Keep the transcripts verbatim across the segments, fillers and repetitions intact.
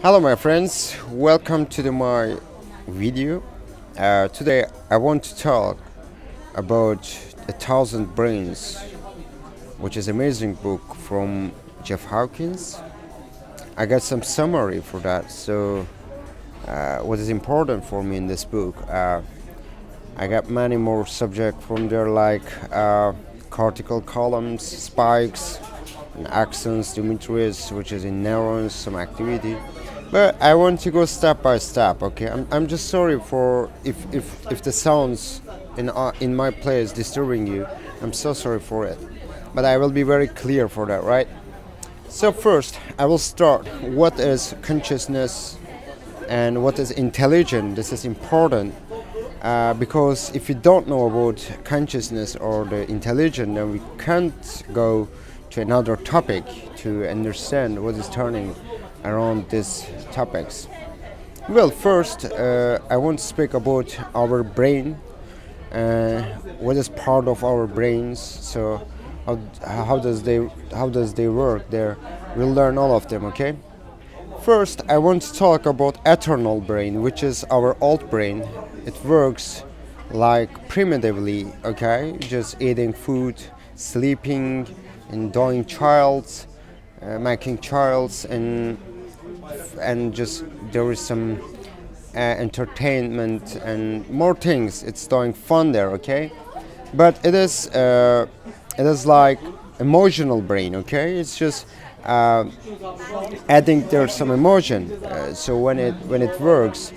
Hello my friends, welcome to the, my video. Uh, today I want to talk about A Thousand Brains, which is an amazing book from Jeff Hawkins. I got some summary for that, so uh, what is important for me in this book, uh, I got many more subjects from there like uh, cortical columns, spikes, axons, dendrites, which is in neurons, some activity. But I want to go step by step, okay? I'm, I'm just sorry for if, if, if the sounds in, uh, in my place disturbing you. I'm so sorry for it. But I will be very clear for that, right? So first, I will start what is consciousness and what is intelligence. This is important uh, because if you don't know about consciousness or the intelligence, then we can't go to another topic to understand what is turning around these topics. Well, first uh, I want to speak about our brain, uh, what is part of our brains, so how, how does they how does they work there. We'll learn all of them, okay? First I want to talk about eternal brain, which is our old brain. It works like primitively, okay? Just eating food, sleeping, and doing childs, uh, making childs, and and just there is some uh, entertainment and more things. It's doing fun there, okay? But it is uh, it is like emotional brain, okay? It's just uh, adding there's some emotion. Uh, so when it when it works,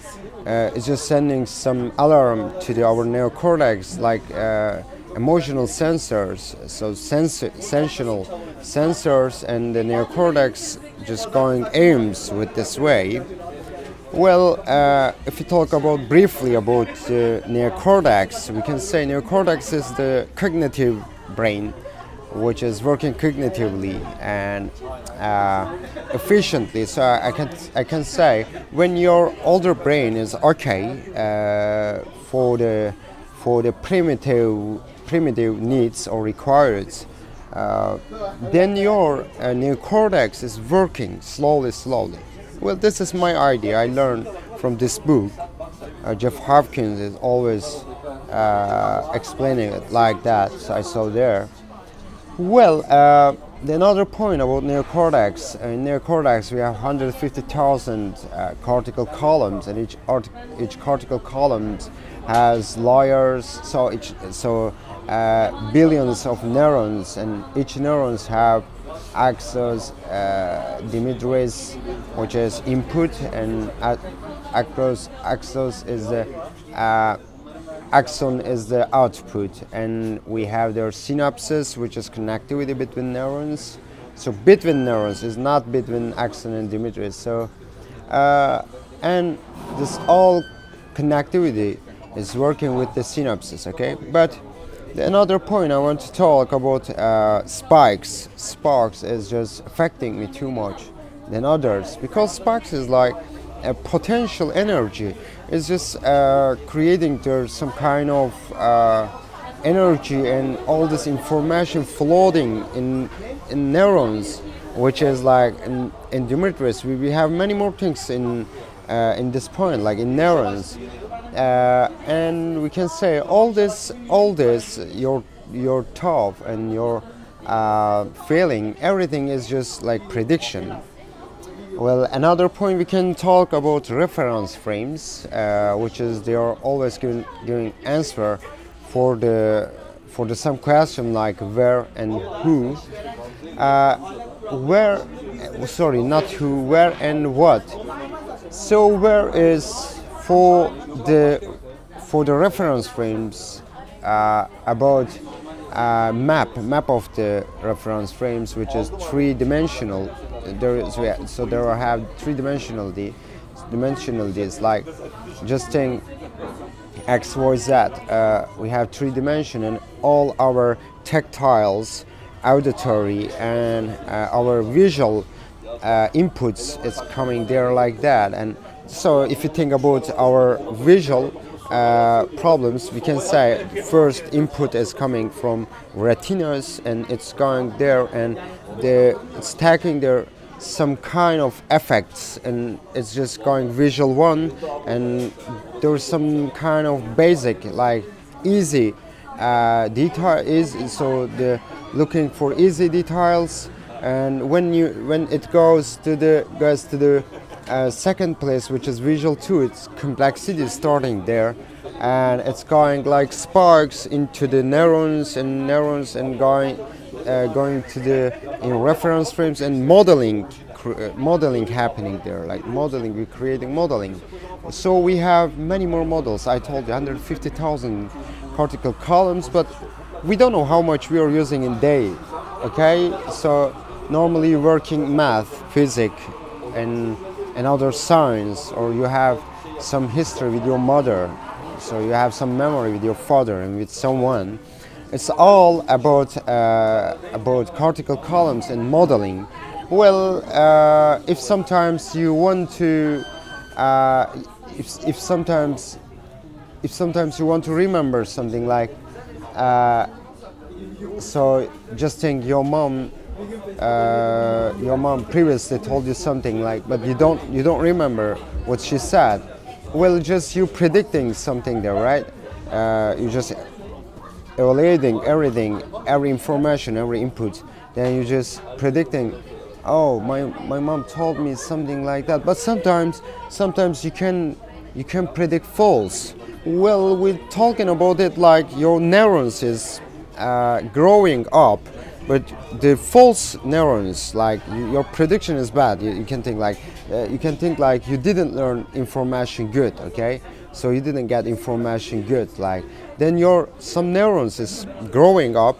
uh, it's just sending some alarm to the, our neocortex, like. Uh, emotional sensors, so sens sensational sensors, and the neocortex just going aims with this way. Well, uh, if you talk about briefly about the uh, neocortex, we can say neocortex is the cognitive brain, which is working cognitively and uh, efficiently. So I can I can say when your older brain is okay uh, for the for the primitive primitive needs or requirements, uh, then your uh, neocortex is working slowly, slowly. Well, this is my idea. I learned from this book. Uh, Jeff Hawkins is always uh, explaining it like that, so I saw there. Well, uh, another point about neocortex. In neocortex, we have one hundred fifty thousand uh, cortical columns, and each, each cortical column has layers, so each, so uh, billions of neurons, and each neurons have axons, uh, dendrites, which is input, and across axons is the uh, axon is the output, and we have their synapses, which is connectivity between neurons. So between neurons is not between axon and dendrites. So uh, and this all connectivity is working with the synapses, okay? But the, another point I want to talk about uh, spikes. Spikes is just affecting me too much than others, because spikes is like a potential energy. It's just uh, creating there's some kind of uh, energy and all this information floating in, in neurons, which is like in, in dendrites. We, we have many more things in uh, in this point, like in neurons. Uh, and we can say all this, all this, your your thought and your uh, feeling, everything is just like prediction. Well, another point we can talk about reference frames, uh, which is they are always giving giving answer for the for the some question like where and who, uh, where, sorry, not who, where and what. So where is for the for the reference frames uh, about uh, map map of the reference frames, which is three-dimensional. There is so there are have three-dimensionality dimensionalities, like just saying X, Y, Z. Uh, we have three dimension, and all our tactiles, auditory, and uh, our visual uh, inputs is coming there like that. And so if you think about our visual uh, problems, we can say first input is coming from retinas, and it's going there, and the stacking there some kind of effects, and it's just going visual one, and there's some kind of basic, like easy uh, detail is so the looking for easy details. And when you when it goes to the goes to the uh, second place, which is visual two, it's complexity starting there, and it's going like sparks into the neurons and neurons and going uh, going to the in reference frames and modeling cr modeling happening there, like modeling we're creating modeling. So we have many more models. I told you one hundred fifty thousand cortical columns, but we don't know how much we are using in day. Okay, so normally working math, physics, and and other science, or you have some history with your mother, so you have some memory with your father and with someone. It's all about uh, about cortical columns and modeling. Well, uh, if sometimes you want to, uh, if if sometimes, if sometimes you want to remember something like. Uh, So just think your mom, uh, your mom previously told you something like, but you don't, you don't remember what she said. Well, just you predicting something there, right? Uh, you just evaluating everything, every information, every input. Then you just predicting. Oh, my my mom told me something like that. But sometimes, sometimes you can you can predict false. Well, we're talking about it like your neurons is. Uh, growing up, but the false neurons, like you, your prediction is bad. You, you can think like uh, you can think like you didn't learn information good. Okay, so you didn't get information good. Like then your some neurons is growing up,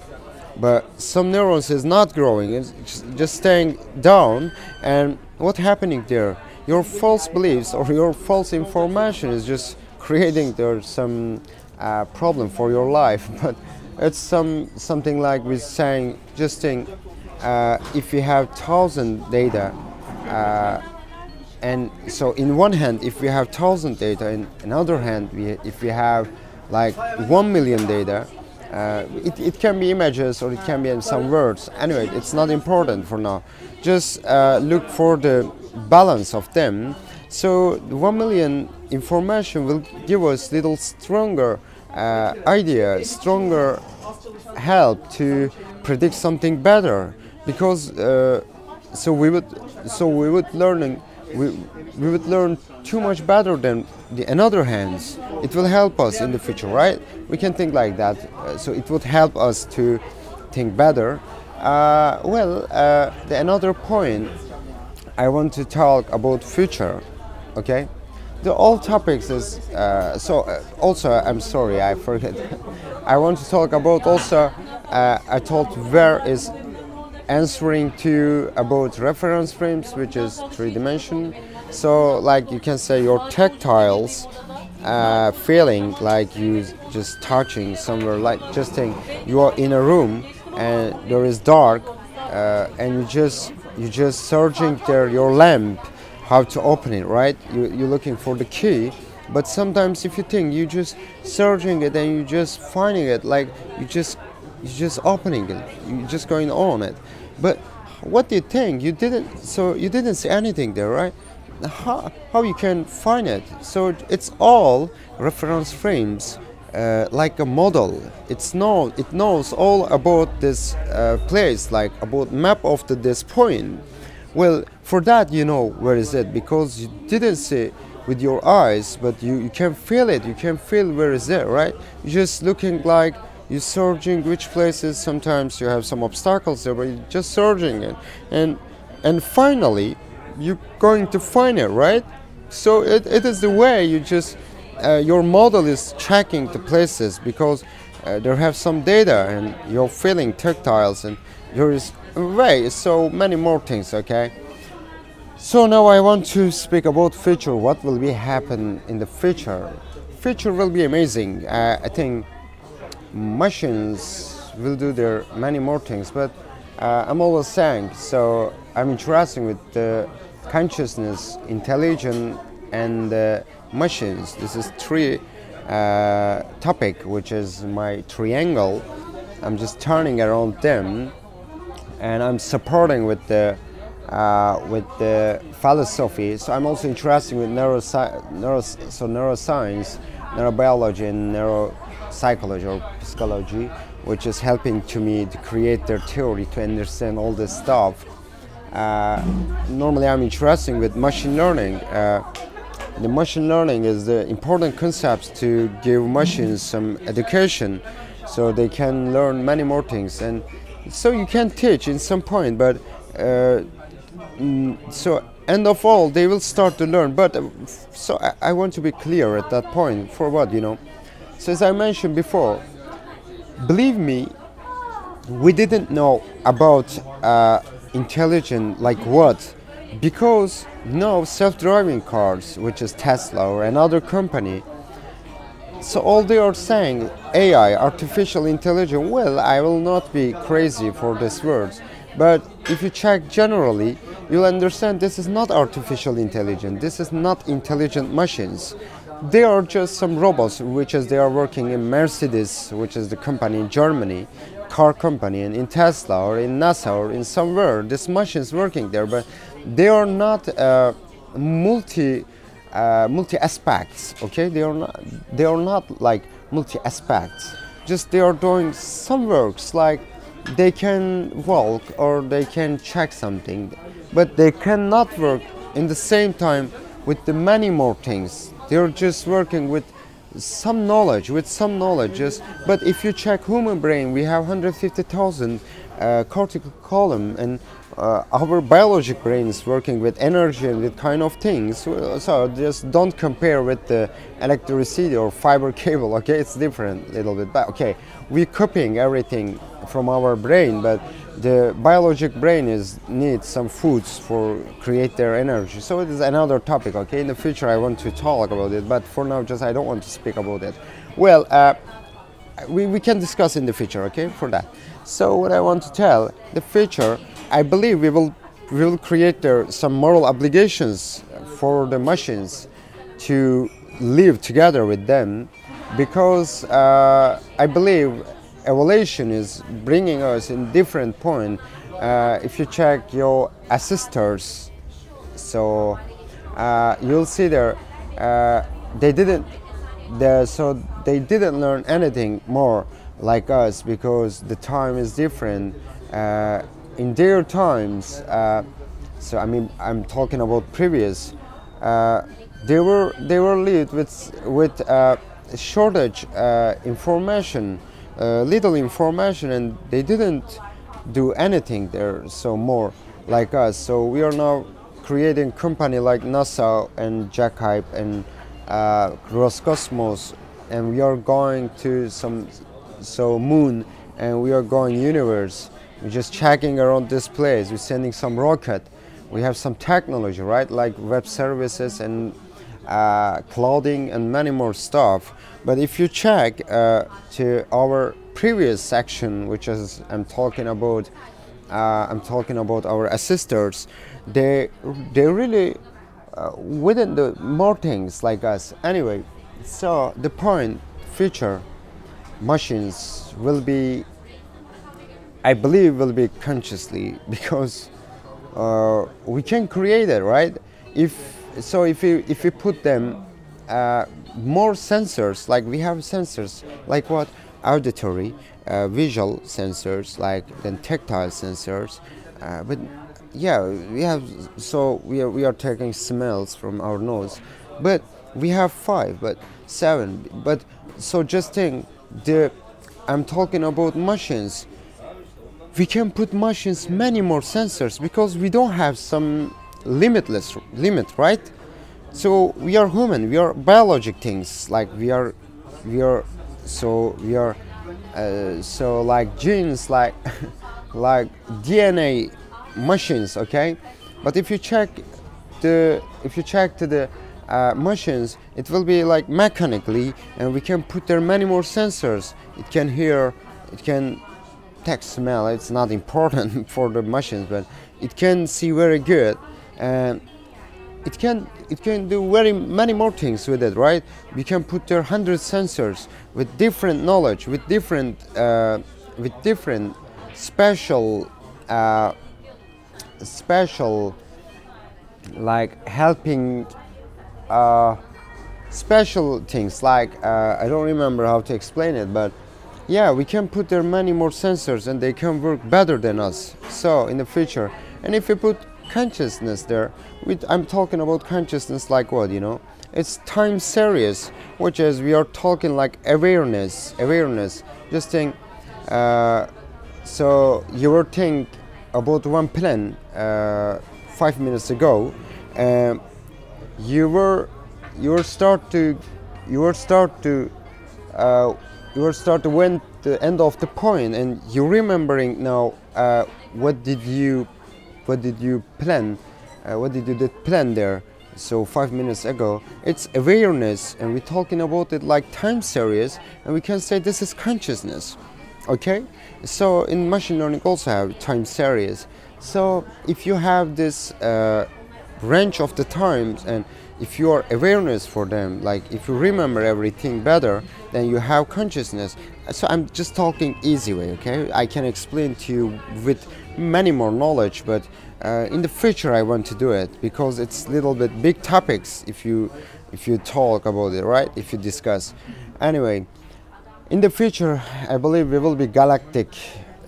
but some neurons is not growing. It's just, just staying down. And what's happening there? Your false beliefs or your false information is just creating there some uh, problem for your life, but. It's some something like we're saying, just think, uh, if you have thousand data, uh, and so in one hand, if we have thousand data, in another hand, we, if we have like one million data, uh, it, it can be images or it can be in some words. Anyway, it's not important for now. Just uh, look for the balance of them. So the one million information will give us little stronger Uh, idea, stronger help to predict something better, because uh, so we would so we would learning we we would learn too much better than the another hands. It will help us in the future, right? We can think like that. Uh, so it would help us to think better. Uh, well, uh, the another point I want to talk about future. Okay. The all topics is uh, so. Uh, also, I'm sorry, I forget. I want to talk about also. Uh, I told where is answering to about reference frames, which is three dimension. So, like you can say your tactiles uh, feeling, like you just touching somewhere. Like just think you are in a room and there is dark, uh, and you just you just searching there your lamp. How to open it, right? You, you're looking for the key, but sometimes if you think you just searching it and you just finding it, like you just you just opening it, you just going on it. But what do you think? You didn't, so you didn't see anything there, right? How how you can find it? So it's all reference frames, uh, like a model. It's know it knows all about this uh, place, like about map of the this point. Well, for that you know where is it, because you didn't see it with your eyes, but you, you can feel it, you can feel where is it, right? You're just looking like you're searching which places, sometimes you have some obstacles there, but you're just searching it. And and finally, you're going to find it, right? So it, it is the way you just, uh, your model is tracking the places, because uh, there have some data and you're feeling tactiles and there is way so many more things. Okay, so now I want to speak about future. What will be happen in the future? Future will be amazing. uh, I think machines will do their many more things, but uh, I'm always saying, so I'm interested with the uh, consciousness, intelligence and uh, machines. This is three uh, topic, which is my triangle. I'm just turning around them. And I'm supporting with the uh, with the philosophy. So I'm also interested with neurosci neuro so neuroscience, neurobiology, and neuropsychology or psychology, which is helping to me to create their theory to understand all this stuff. Uh, normally I'm interested with machine learning. Uh, the machine learning is the important concept to give machines some education so they can learn many more things, and so you can teach in some point, but uh, so end of all they will start to learn. But uh, so I, I want to be clear at that point for what, you know. So as I mentioned before, believe me, we didn't know about uh, intelligent like what, because now self-driving cars, which is Tesla or another company, so all they are saying A I, artificial intelligence. Well, I will not be crazy for these words, but if you check generally, you'll understand this is not artificial intelligence, this is not intelligent machines. They are just some robots, which is they are working in Mercedes, which is the company in Germany, car company, and in Tesla or in NASA or in somewhere. This machine is working there, but they are not uh, multi uh, multi aspects. Okay, they are not they are not like multi aspects. Just they are doing some works, like they can walk or they can check something, but they cannot work in the same time with the many more things. They're just working with some knowledge, with some knowledges. But if you check human brain, we have one hundred fifty thousand uh, cortical column, and uh, our biologic brain is working with energy and with kind of things. So just don't compare with the electricity or fiber cable, okay? It's different a little bit, but okay. We're copying everything from our brain, but the biologic brain is needs some foods for create their energy. So it is another topic, okay? In the future I want to talk about it, but for now just I don't want to speak about it. Well, uh, we, we can discuss in the future, okay, for that. So what I want to tell, the future, I believe we will, we will create there some moral obligations for the machines to live together with them, because uh, I believe evolution is bringing us in different point. Uh, if you check your ancestors, so uh, you'll see there uh, they didn't the, so they didn't learn anything more like us, because the time is different. Uh, in their times, uh, so I mean I'm talking about previous, uh, they were they were lived with with uh, shortage uh, information. Uh, little information, and they didn't do anything there, so more like us. So we are now creating company like NASA and JAXA and uh, Roscosmos, and we are going to some so moon, and we are going universe. We're just checking around this place, we're sending some rocket, we have some technology, right, like web services and Uh, clothing and many more stuff. But if you check uh, to our previous section, which is I'm talking about, uh, I'm talking about our ancestors, they they really uh, wouldn't do more things like us. Anyway, so the point, future machines will be, I believe, will be consciously, because uh, we can create it, right? If So if you if you put them uh, more sensors, like we have sensors like what, auditory, uh, visual sensors, like then tactile sensors, uh, but yeah, we have, so we are we are taking smells from our nose, but we have five, but seven, but so just think the I'm talking about machines. We can put machines many more sensors, because we don't have some limitless limit, right? So we are human, we are biologic things, like we are we are so we are uh, so like genes, like like D N A machines, okay? But if you check the if you check to the uh, machines, it will be like mechanically, and we can put there many more sensors. It can hear, it can text, smell, it's not important for the machines, but it can see very good. And it can it can do very many more things with it, right? We can put there hundred sensors with different knowledge, with different uh, with different special uh, special, like helping uh, special things, like uh, I don't remember how to explain it, but yeah, we can put there many more sensors and they can work better than us, so in the future. And if we put consciousness there, with, I'm talking about consciousness like what, you know, it's time series, which is we are talking like awareness, awareness, just think, uh, so you were thinking about one plan uh, five minutes ago, and um, you were, you were start to, you were start to, uh, you were start to went the end of the point, and you're remembering now, uh, what did you, what did you plan, uh, what did you did plan there, so five minutes ago. It's awareness, and we're talking about it like time series, and we can say this is consciousness, okay? So in machine learning also have time series. So if you have this uh, range of the times, and if you are awareness for them, like if you remember everything better, then you have consciousness. So I'm just talking easy way, okay? I can explain to you with many more knowledge, but uh, in the future I want to do it, because it's little bit big topics if you if you talk about it, right? If you discuss. Anyway, in the future I believe we will be galactic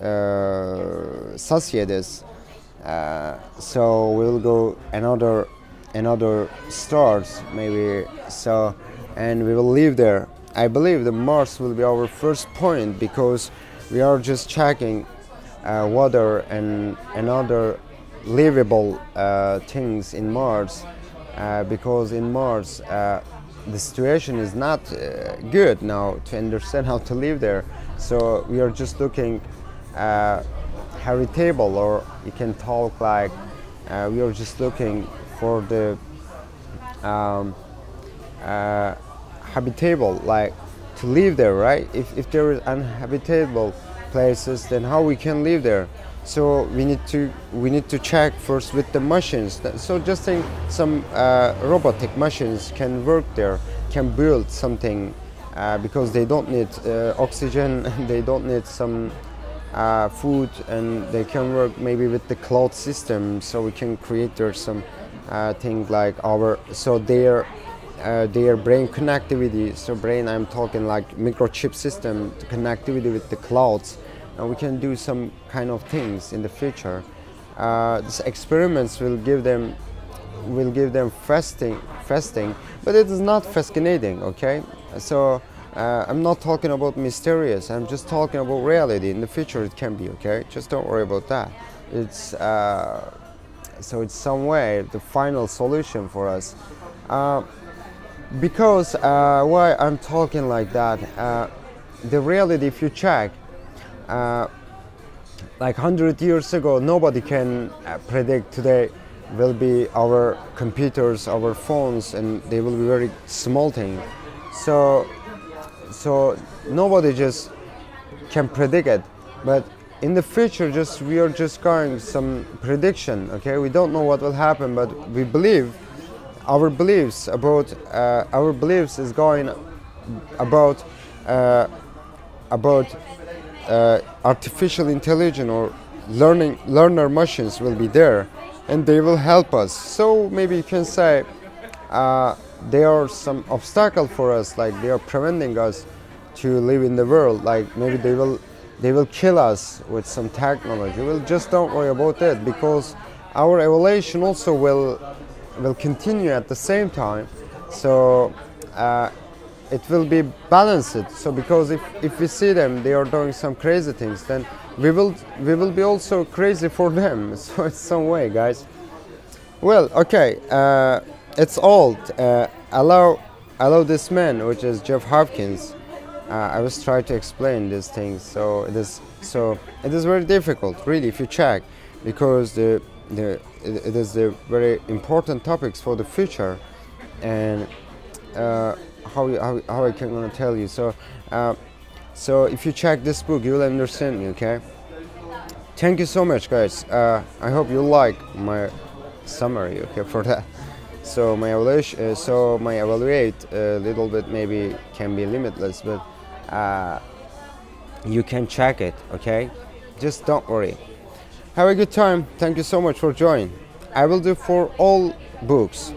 uh, societies. Uh, so we'll go another another stars maybe, so, and we will live there. I believe the Mars will be our first point, because we are just checking uh, water and another livable uh, things in Mars, uh, because in Mars uh, the situation is not uh, good now to understand how to live there. So we are just looking uh, heritable, or you can talk like uh, we are just looking for the um, uh, habitable, like to live there, right? If, if there is uninhabitable places, then how we can live there? So we need to we need to check first with the machines. So just think some uh, robotic machines can work there, can build something, uh, because they don't need uh, oxygen, they don't need some uh, food, and they can work maybe with the cloud system. So we can create there some Uh, thing like our, so their uh, their brain connectivity, so brain I'm talking like microchip system connectivity with the clouds, and we can do some kind of things in the future. Uh, these experiments will give them will give them fasting fasting, but it is not fascinating, okay? So uh, I'm not talking about mysterious, I'm just talking about reality. In the future it can be, okay? Just don't worry about that. It's uh, so it's some way the final solution for us, uh, because uh, why I'm talking like that, uh, the reality, if you check, uh, like one hundred years ago nobody can uh, predict today will be our computers, our phones, and they will be very small thing. So so nobody just can predict it, but in the future, just we are just going some prediction, okay? We don't know what will happen, but we believe our beliefs about uh, our beliefs is going about uh, about uh, artificial intelligence or learning learner machines will be there, and they will help us. So maybe you can say uh, there are some obstacle for us, like they are preventing us to live in the world, like maybe they will. They will kill us with some technology. We'll just don't worry about it, because our evolution also will will continue at the same time. So uh, it will be balanced. So because if, if we see them, they are doing some crazy things, then we will we will be also crazy for them. So it's some way, guys. Well, okay, uh, it's all. Uh, allow allow this man, which is Jeff Hawkins. Uh, I was trying to explain these things, so it is so it is very difficult, really, if you check, because the the it, it is the very important topics for the future, and uh, how how how I can gonna tell you. So uh, so if you check this book, you will understand me, okay? Thank you so much, guys. Uh, I hope you like my summary, okay, for that. So my evaluation, uh, so my evaluate a little bit maybe can be limitless, but. Uh, you can check it, okay? Just don't worry. Have a good time. Thank you so much for joining. I will do for all books.